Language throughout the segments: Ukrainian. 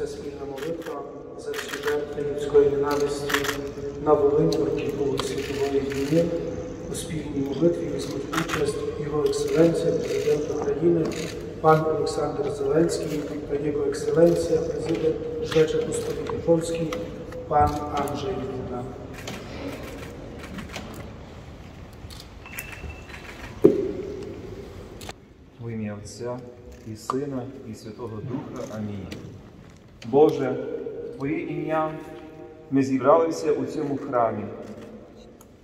відбулася спільна молитва за всі жертви людської ненависті на Волині в роки світової війни. У спільній молитві візьмуть участь його екселенція, президент України, пан Олександр Зеленський, та його екселенція, президент Жеччино-Слов'янської Польщі, пан Анджей Дуда. В ім'я Отця і Сина, і Святого Духа. Амінь. Боже, в Твоє ім'я ми зібралися у цьому храмі,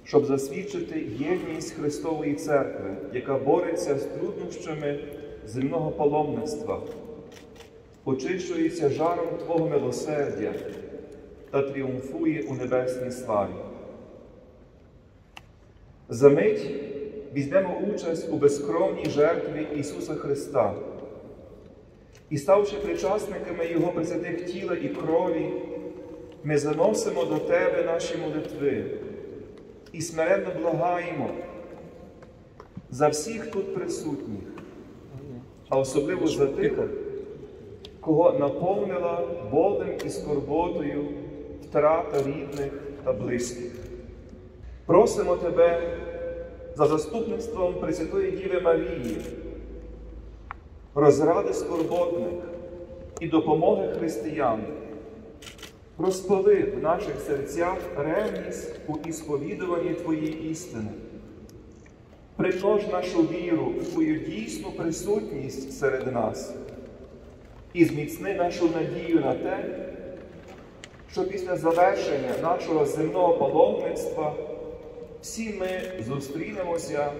щоб засвідчити єдність Христової Церкви, яка бореться з труднощами земного паломництва, очищується жаром Твого милосердя та тріумфує у небесній славі. Замить візьмемо участь у безкровній жертві Ісуса Христа і, ставши причасниками Його пресвятих тіла і крові, ми заносимо до Тебе наші молитви і смиренно благаємо за всіх тут присутніх, а особливо за тих, кого наповнила болем і скорботою втрата рідних та близьких. Просимо Тебе за заступництвом Пресвятої Діви Марії, розради скорботних і допомоги християн. Розпали в наших серцях ревність у ісповідуванні Твоєї істини. Примнож нашу віру в Твою дійсну присутність серед нас і зміцни нашу надію на те, що після завершення нашого земного паломництва всі ми зустрінемося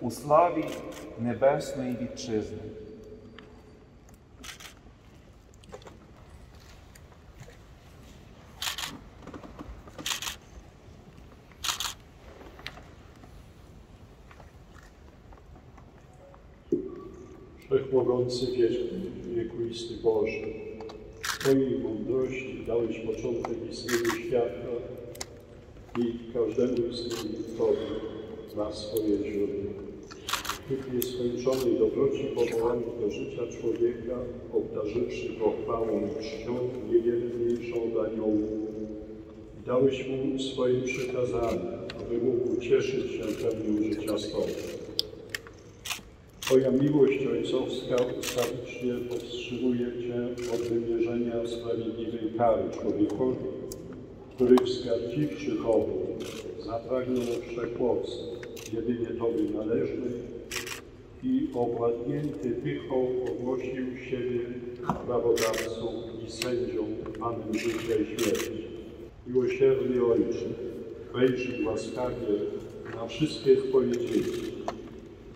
у славі небесної Вітчизни. Wszechmogący wieczny, wiekuisty Boże, Twojej mądrości dałeś początek istnieniu świata i każdemu istnieniu Tobie ma swoje źródło. Tych nieskończonej dobroci powołanych do życia człowieka, obdarzywszy go chwałą i czcią niewielniejszą od aniołów, dałeś mu swoje przykazania, aby mógł cieszyć się pełnią życia swego. Twoja miłość ojcowska ustawicznie powstrzymuje Cię od wymierzenia sprawiedliwej kary człowiekowi, który w skarbciwszy chowód zapragnął wszechmocy, jedynie Tobie należnej i owładnięty pychą ogłosił siebie prawodawcą i sędzią panem życia i śmierci. Miłosierny Ojcze, wejrzyj łaskawie na wszystkie Twoje dzieci,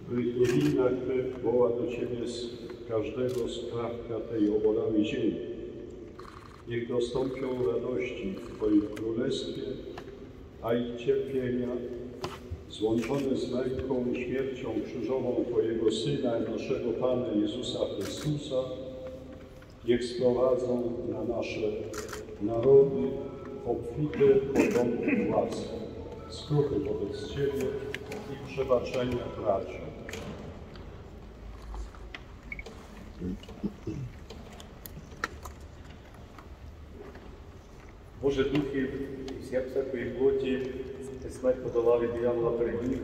by niewinna krew woła do Ciebie z każdego skrawka tej obolanej ziemi. Niech dostąpią radości w Twoim Królestwie, a i cierpienia złączone z męką i śmiercią krzyżową Twojego Syna i naszego Pana Jezusa Chrystusa, niech sprowadzą na nasze narody obfite potomki łaski, skruchy wobec Ciebie i przebaczenia braci. Боже Духів, я всякої плоті, ти смерть подала від диявола переміг,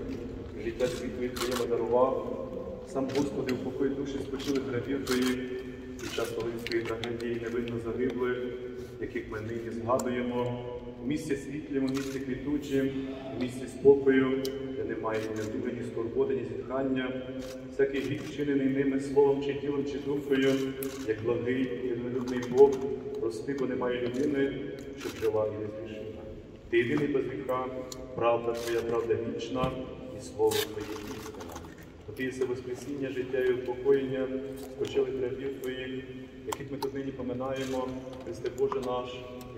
життя світле Твоєму дарував, сам Господи, упокой душі спочили грабів Твоїх, під час Волинської трагедії невинно загиблих, яких ми нині згадуємо, у місці світлим, у місці квітучим, у місці спокою, де немає ні недуги, ні скорботи, ні зітхання, всякий гріх, вчинений ними словом, чи тілом, чи душою, як благий і миролюбний Бог, прости, бо немає людини, щоб жила і не зрішена. Ти єдиний без гріха, правда Твоя, правда вічна, і слово Твоє істина. Бо Ти єси воскресіння, життя і упокоєння, спочилих рабів Твоїх, яких ми тут нині поминаємо, Христе Боже наш,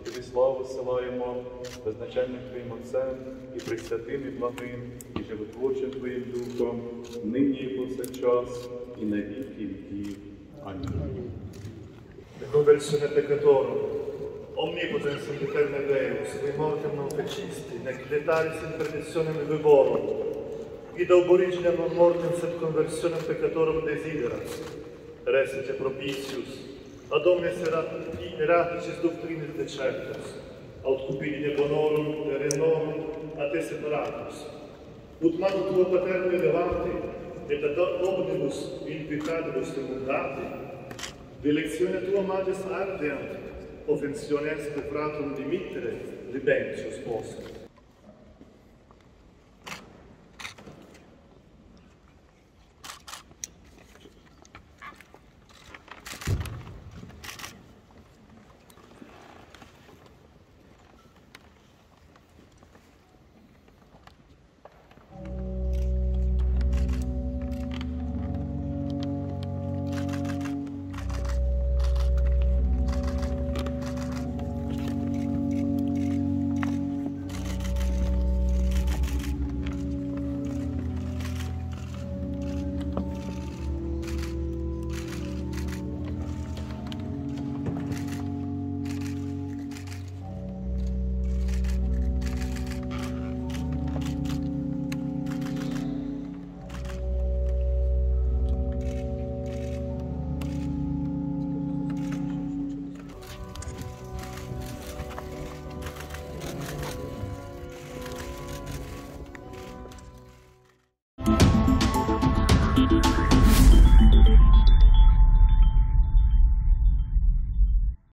і Тобі славу силаємо, беззначальним Твоїм Отцем, і пресвятим, і благим, і животворчим Твоїм Духом, нині і повсякчас, і на віки віків. Амінь. Rugă-L, Nepecătorul, omnipotent sunt eterne Deus, voi mortem non fecisti, necreditari sunt perditionem lui vorum, ida oboriginem non mortem sed conversionem pecătorum desiderat, resice propitius, Adonneserà gli erratici dottrine de certos, autkupini bonorum, renom, ad esse paratus. Ut manu tuo paterne levante, et ad omnibus invitadibus demundate, dilectione tua magis ardeant, offensiones per fratum dimittere, libentius post.